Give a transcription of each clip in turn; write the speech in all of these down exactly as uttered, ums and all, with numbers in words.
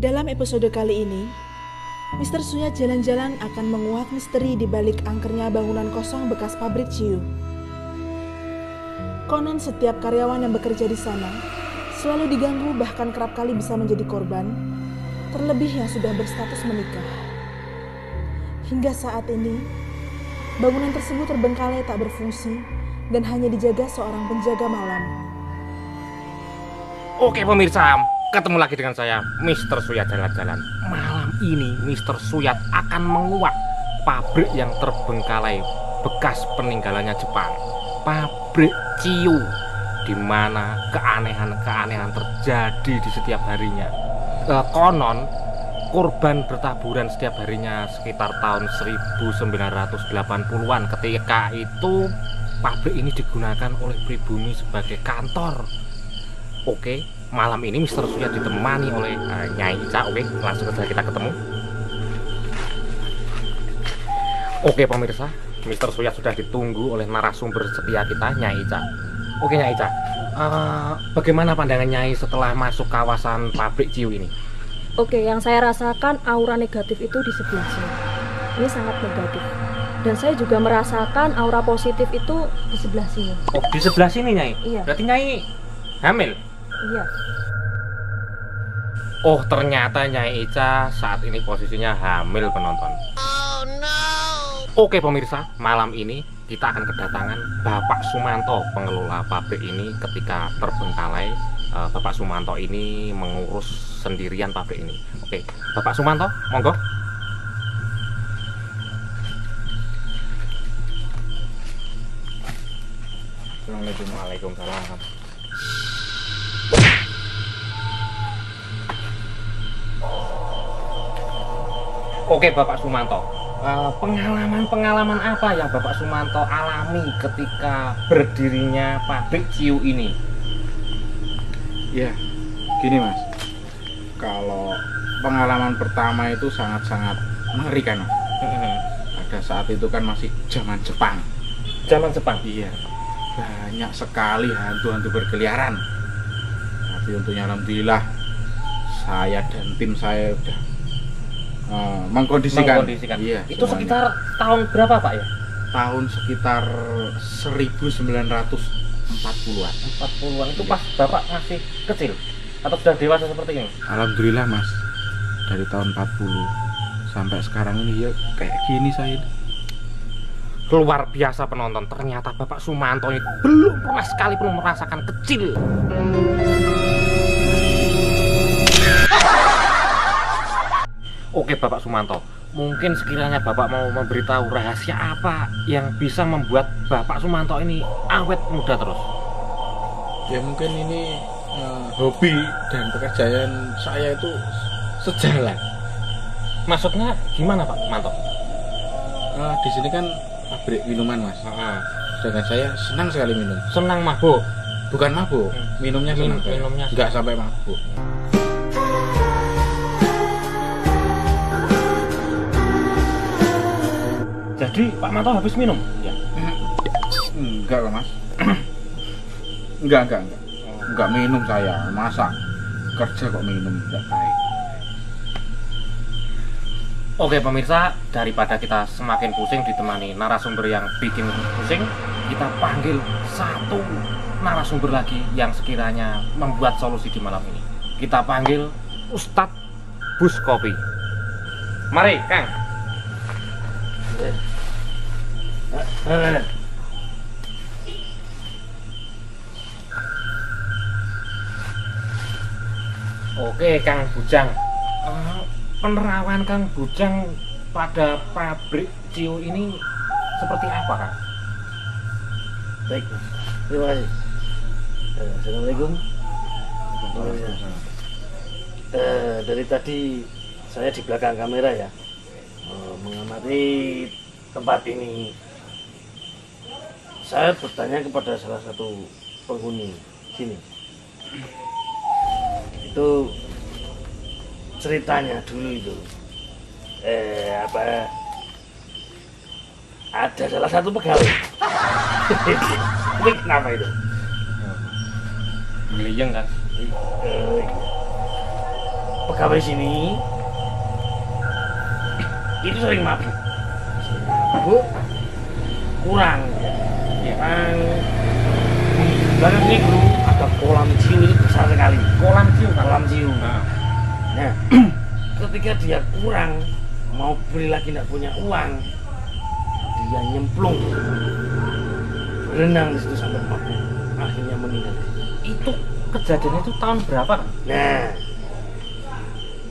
Dalam episode kali ini, Mister Sunya jalan-jalan akan menguak misteri di balik angkernya bangunan kosong bekas pabrik Ciu. Konon setiap karyawan yang bekerja di sana selalu diganggu, bahkan kerap kali bisa menjadi korban, terlebih yang sudah berstatus menikah. Hingga saat ini, bangunan tersebut terbengkalai tak berfungsi dan hanya dijaga seorang penjaga malam. Oke pemirsa, ketemu lagi dengan saya, Mister Suyat Jalan-Jalan. Malam ini Mister Suyat akan menguak pabrik yang terbengkalai bekas peninggalannya Jepang, pabrik Ciu, di mana keanehan-keanehan terjadi di setiap harinya. E, konon korban bertaburan setiap harinya sekitar tahun seribu sembilan ratus delapan puluhan, ketika itu pabrik ini digunakan oleh pribumi sebagai kantor. Oke, malam ini Mister Suya ditemani oleh uh, Nyai Ica. Oke, langsung saja kita ketemu. Oke pemirsa, Mister Suya sudah ditunggu oleh narasumber setia kita, Nyai Ica. Oke Nyai Ica, uh, bagaimana pandangan Nyai setelah masuk kawasan pabrik Ciu ini? Oke, yang saya rasakan aura negatif itu di sebelah saya. Ini sangat negatif. Dan saya juga merasakan aura positif itu di sebelah sini. Oh, di sebelah sini Nyai? Iya. Berarti Nyai hamil? Iya. Oh, ternyata Nyai Ica saat ini posisinya hamil penonton. Oh no. Oke pemirsa, malam ini kita akan kedatangan Bapak Sumanto, pengelola pabrik ini. Ketika terbengkalai, Bapak Sumanto ini mengurus sendirian pabrik ini. Oke, Bapak Sumanto, monggo. Assalamualaikum warahmatullahi wabarakatuh. Oke Bapak Sumanto, pengalaman-pengalaman apa yang Bapak Sumanto alami ketika berdirinya pabrik Ciu ini? Ya, gini Mas, kalau pengalaman pertama itu sangat-sangat mengerikan. Pada saat itu kan masih zaman Jepang. Zaman Jepang? Iya, banyak sekali hantu-hantu berkeliaran. Tapi untungnya alhamdulillah saya dan tim saya sudah uh, mengkondisikan. mengkondisikan. Iya, itu semuanya. Sekitar tahun berapa Pak ya? Tahun sekitar seribu sembilan ratus empat puluhan. empat puluhan itu pas Bapak masih kecil atau sudah dewasa seperti ini? Alhamdulillah Mas, dari tahun empat puluh sampai sekarang ini ya kayak gini saya. Luar biasa penonton, ternyata Bapak Sumanto ini belum pernah sekalipun merasakan kecil. Oke Bapak Sumanto, mungkin sekiranya Bapak mau memberitahu rahasia apa yang bisa membuat Bapak Sumanto ini awet muda terus? Ya mungkin ini uh, hobi dan pekerjaan saya itu sejalan. Maksudnya gimana Pak Manto? Uh, di sini kan pabrik minuman Mas. Uh-huh. Sedangkan saya senang sekali minum. Senang mabuk? Bukan mabuk, hmm. minumnya senang. Min- minumnya nggak sampai mabuk. Jadi Pak Manto habis minum? Ya. Enggak lah Mas. Enggak, enggak, enggak. Enggak minum saya, masa kerja kok minum, enggak baik. Oke pemirsa, daripada kita semakin pusing ditemani narasumber yang bikin pusing, kita panggil satu narasumber lagi yang sekiranya membuat solusi di malam ini. Kita panggil Ustadz Baskopi. Mari Kang. Oke Kang Bujang, penerawan Kang Bujang pada pabrik Ciu ini seperti apa Kang? Baik, terima kasih. Assalamualaikum. Eh, dari tadi saya di belakang kamera ya, mengamati tempat ini. Saya bertanya kepada salah satu penghuni sini, itu ceritanya dulu itu eh apa ada salah satu pegawai. Ini kenapa itu? Beliang kan? pegawai sini itu sering mabuk, mabuk kurang, kurang. Belakang ini dulu ada kolam Ciu itu besar sekali. Kolam Ciu, kolam Ciu. Nah, nah ketika dia kurang mau beli lagi tidak punya uang, dia nyemplung berenang di situ sampai mabuk, akhirnya meninggal. Itu kejadiannya itu tahun berapa kan? Nah,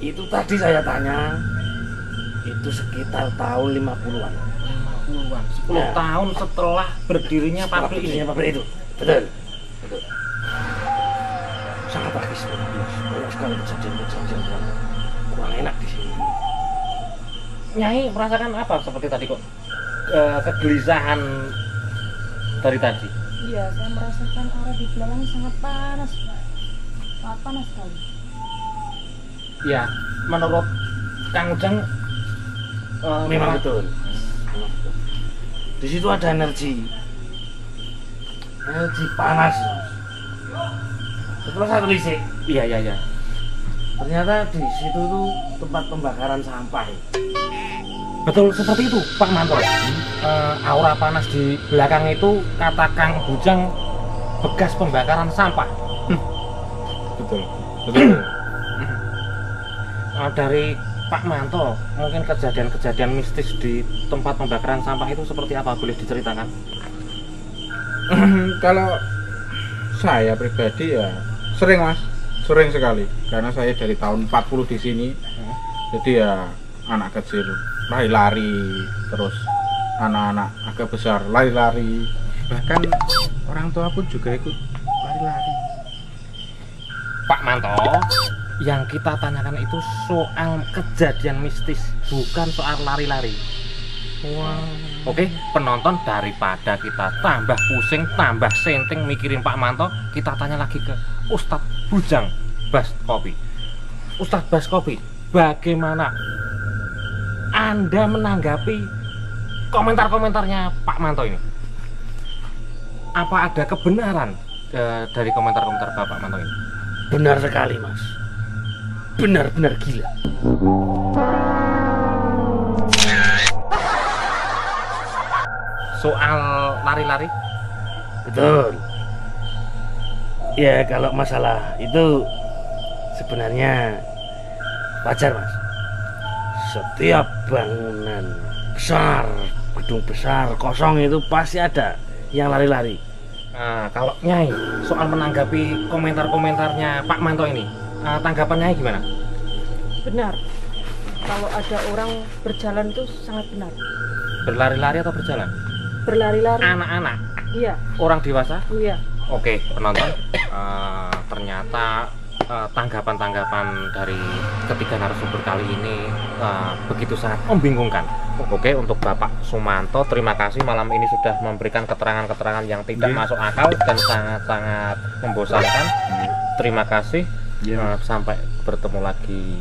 itu tadi saya tanya itu sekitar tahun lima puluhan. lima puluhan. sepuluh nah, tahun setelah berdirinya pabrik ini. Pabrik itu. Betul. Betul. Sangat bagus. Banyak sekali kejadian-kejadian yang kurang enak di sini. Nyai merasakan apa seperti tadi kok? E, kegelisahan dari tadi. Iya, saya merasakan arah di belakang sangat panas, Pak. Sangat panas sekali. Iya, menurut Kang Ujang uh, memang betul. Di situ ada energi, energi panas. Setelah saya telisik, iya iya iya. Ternyata di situ tuh tempat pembakaran sampah. Betul seperti itu, Pak Manto. Uh, aura panas di belakang itu kata Kang Bujang bekas pembakaran sampah. Hmm. Betul, betul. Uh, dari Pak Manto, mungkin kejadian-kejadian mistis di tempat pembakaran sampah itu seperti apa? Boleh diceritakan? Kalau saya pribadi ya sering mas, sering sekali. Karena saya dari tahun empat puluh di sini, hmm. jadi ya anak kecil lari-lari, terus anak-anak agak besar lari-lari, bahkan orang tua pun juga ikut lari-lari. Pak Manto, yang kita tanyakan itu soal kejadian mistis, bukan soal lari-lari. Wow. Oke, penonton daripada kita tambah pusing, tambah senting mikirin Pak Manto, kita tanya lagi ke Ustadz Bujang Baskopi. Ustadz Baskopi, bagaimana Anda menanggapi komentar-komentarnya Pak Manto ini? Apa ada kebenaran uh, dari komentar-komentar Bapak Manto ini? Benar sekali mas, benar-benar gila. Soal lari-lari? Betul. Ya kalau masalah itu sebenarnya wajar mas. Setiap bangunan besar, gedung besar, kosong itu pasti ada yang lari-lari. Nah, kalau Nyai soal menanggapi komentar-komentarnya Pak Manto ini, Uh, tanggapannya gimana? Benar. Kalau ada orang berjalan itu sangat benar. Berlari-lari atau berjalan? Berlari-lari. Anak-anak? Iya. Orang dewasa? Iya. Oke, penonton. Uh, ternyata tanggapan-tanggapan uh, dari ketiga narasumber kali ini uh, begitu sangat membingungkan. Oke, untuk Bapak Sumanto, terima kasih malam ini sudah memberikan keterangan-keterangan yang tidak yeah. masuk akal dan sangat-sangat membosankan. Yeah. Terima kasih. Yeah. Sampai bertemu lagi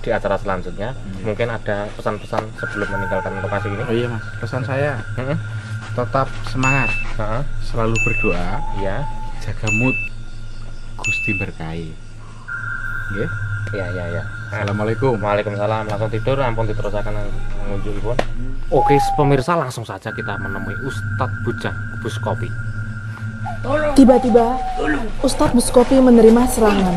di acara selanjutnya. Yeah. Mungkin ada pesan-pesan sebelum meninggalkan lokasi ini. Oh iya mas, pesan saya mm-hmm. tetap semangat, uh-huh. selalu berdoa, yeah. jaga mood, Gusti berkahi. Iya, iya, iya. Assalamualaikum. Waalaikumsalam. Langsung tidur, ampun diterusakan menuju ibu. Mm. Oke, pemirsa langsung saja kita menemui Ustadz Bujang Baskopi. Tiba-tiba, Ustadz Baskopi menerima serangan.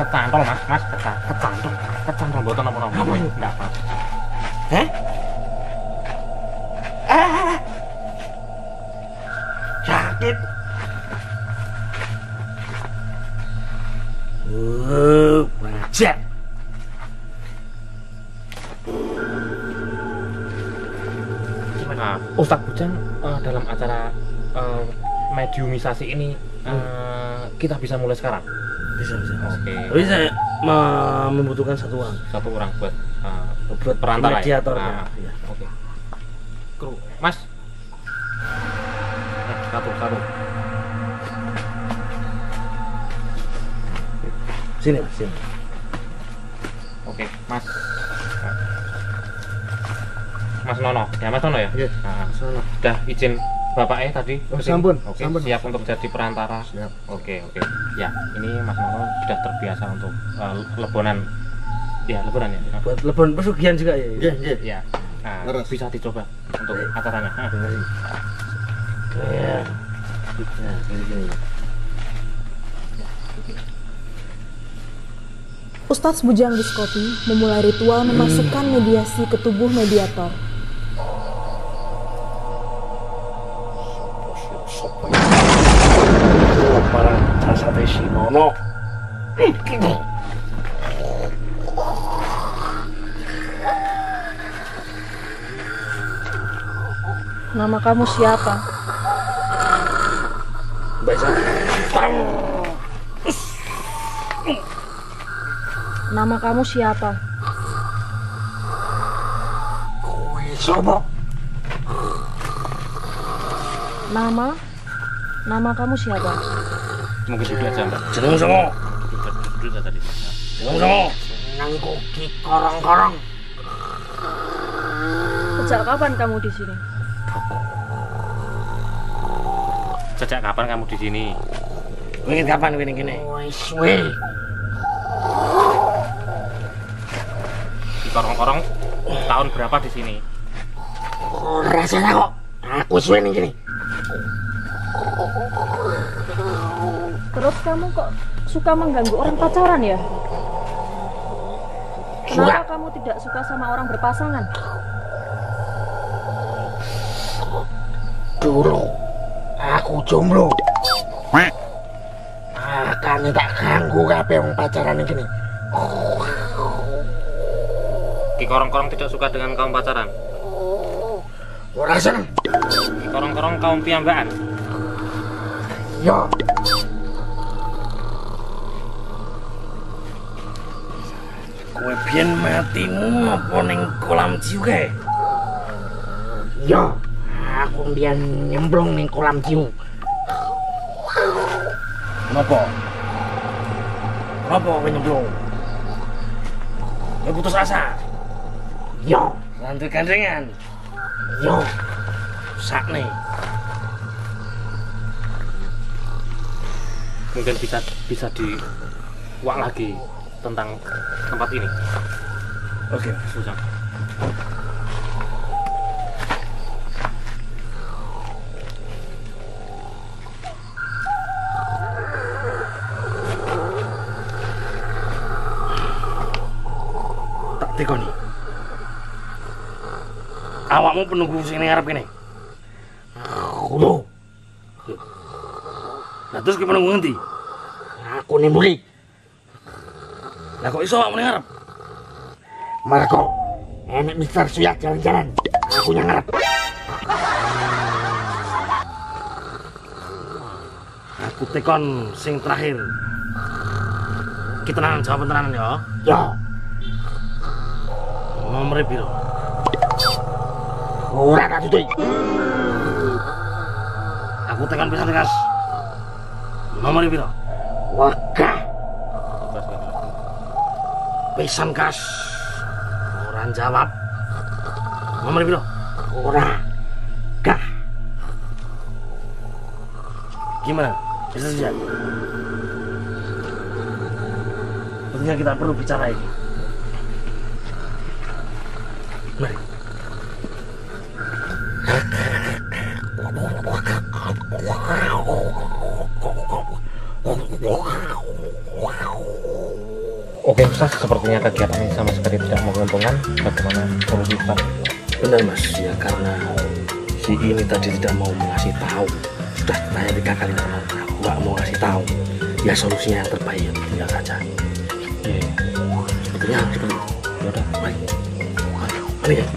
Ketantol mas, mas ketantol, ketantol botol apa apa? Tidak apa. Hah? Ah, sakit. Uh, macet. Ustadz Bujang, uh, dalam acara uh, mediumisasi ini uh, hmm. kita bisa mulai sekarang? Bisa, bisa. Oke. Tapi saya membutuhkan satu orang. Satu orang buat uh, buat perantara ya? Ah, ya. Oke. Kru, mas. Nah, satu, satu. Sini, mas, sini. Oke, mas. Mas Nono, ya Mas Nono ya? Iya, Mas Nono. Sudah izin Bapak E tadi? Oh, sampun. Oke, sampun. Siap untuk jadi perantara. Siap. Oke, oke. Ya, ini Mas Nono sudah terbiasa untuk uh, lebonan. Ya, lebonan ya. Buat lebon pesugihan juga ya. Iya, iya. Ya. Nah, Leras. Bisa dicoba untuk acaranya. Heeh. Ya. Ustadz Bujang Baskopi memulai ritual memasukkan mediasi ke tubuh mediator. Nama kamu siapa? Nama kamu siapa? Nama? Nama kamu siapa? Mungkin sudah sampai. Jeneng sono. Duduk tadi. Jeneng sono. Nangko ki korong-korong. Sejak kapan kamu di sini? Sejak kapan kamu di sini? Mungkin kapan gini-gini? Wih. Ki korong-korong tahun berapa di sini? Rasanya kok aku suwe ning gini. Terus kamu kok suka mengganggu orang pacaran ya? Kenapa suka. Kamu tidak suka sama orang berpasangan? Dulu aku jomblo. Makanya tak ganggu kabeh wong pacaran iki nih. Ki korong-korong tidak suka dengan kaum pacaran. Ora seneng. Ki korong-korong kaum piyambakan. Ya. Kowe biyen matimu apa ning kolam Ciu kae? Ya, aku biyen nyemplung ning kolam Ciu. Kenapa? Kenapa kowe nyemplung? Ya putus asa. Ya, lantur gandengan. Ya, sakne. Mungkin bisa bisa diuak lagi tentang tempat ini. Oke, Bujang. Tak tekoni. Awakmu penunggu sini ngarep kene. Kulo. Nah, terus ki penunggu ngendi? Aku nimbuli. Lah kok iso awakmu ngarep? Marco, enek Mister Suyat jalan-jalan. Aku yang ngarep. Aku tekon sing terakhir. Kita tenan jawab tenanan ya. Ya. Nomor piro? Ora tak tutup. Aku tekon pisan tegas. Nomor piro? Wegah. Pesan kas orang jawab nomor piro ora kah gimana bisa saja sepertinya kita perlu bicara ini. Mari oke Ustadz, sepertinya kegiatan ini sama sekali tidak menguntungkan. Bagaimana solusi Ustadz? Benar Mas, ya karena si ini tadi tidak mau ngasih tahu. Sudah tanya tiga kali nggak mau, nggak mau ngasih tahu. Ya solusinya yang terbaik ya tinggal saja. Iya. Sepertinya seperti itu. Ya udah, baik. Mari ya.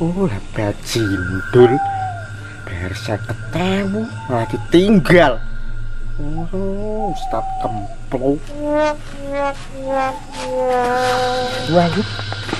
Oh, hebat jindul. Saya ketemu malah ditinggal. Oh, Ustaz kemplung. Wah,